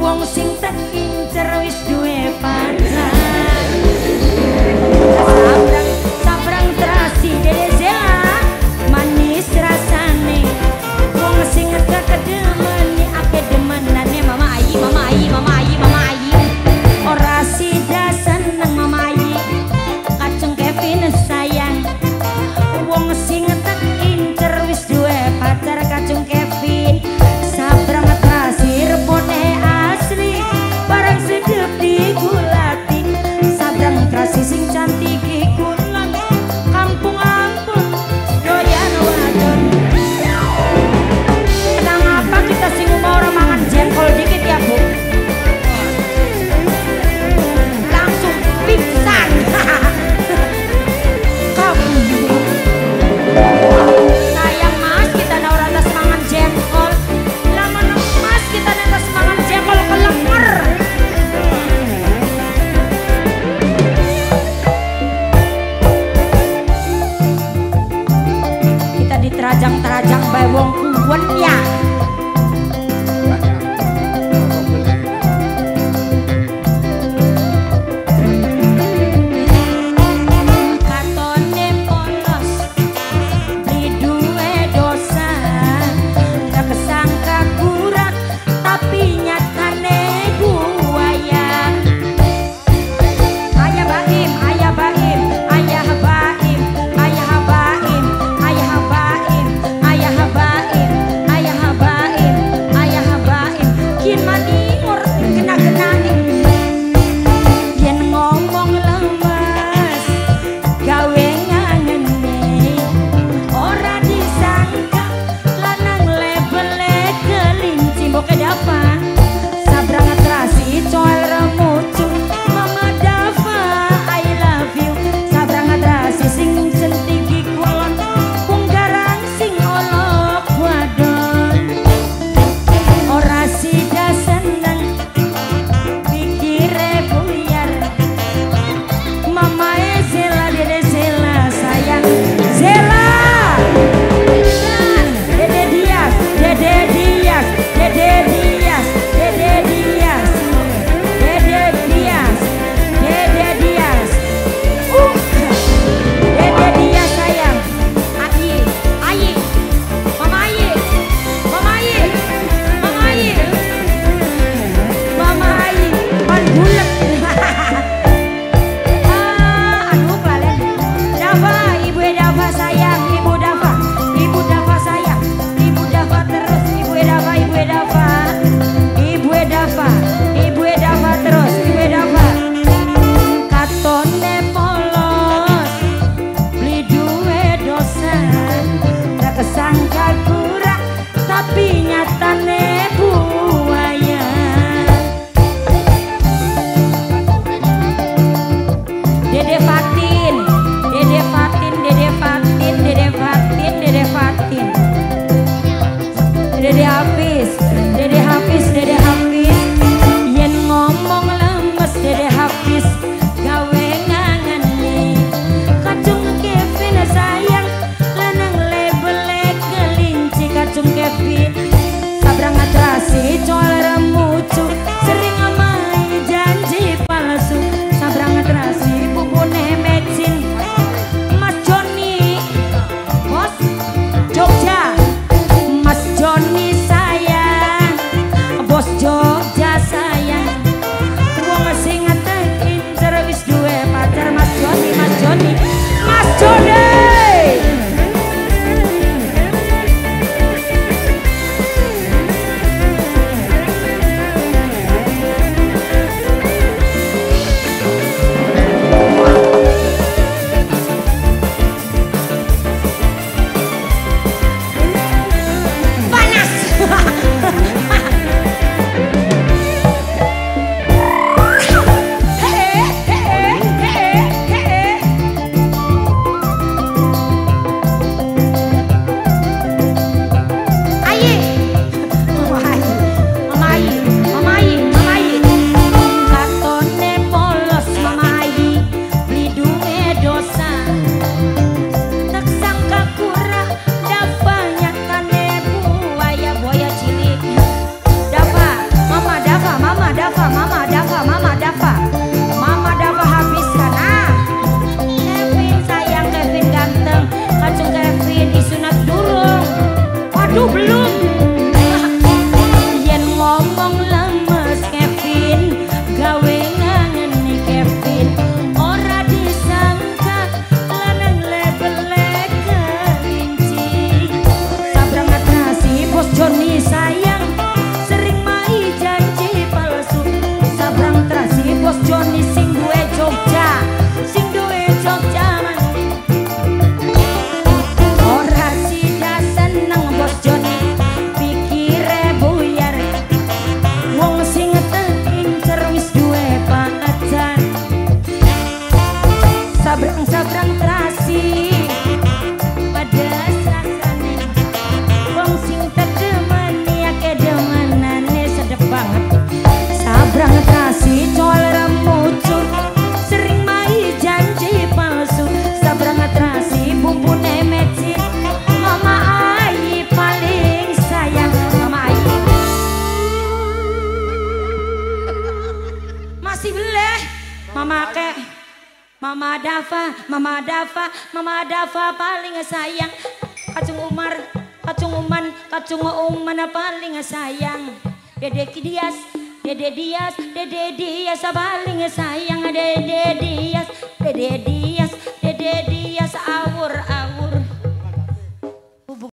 Wong sing terkincer wis duwe pacar. Sabrang terasi dede manis rasane. Wong sing kekedemeni ake demenane mama ayi, mama ayi, mama ayi, mama ayi. Ora sida seneng mama ayi. Kaceng Kevin sayang. Wong sing terkincer wis duwe pacar kaceng Kevin. Sabrang terasi repone asli. Barang segep digulati. Sabrang terasi sing cantik ikut. Terajang-terajang bae wong kuwen ya. Katone polos di duwe dosa. Tak kesangka kurang tapi nyatane buaya. Ayah Baim, ayah Baim, ayah Baim, ayah Baim, ayah Baim. Jogja. Mama Dafa paling sayang Kacung Uman paling sayang Dede Dias paling sayang Dede Dias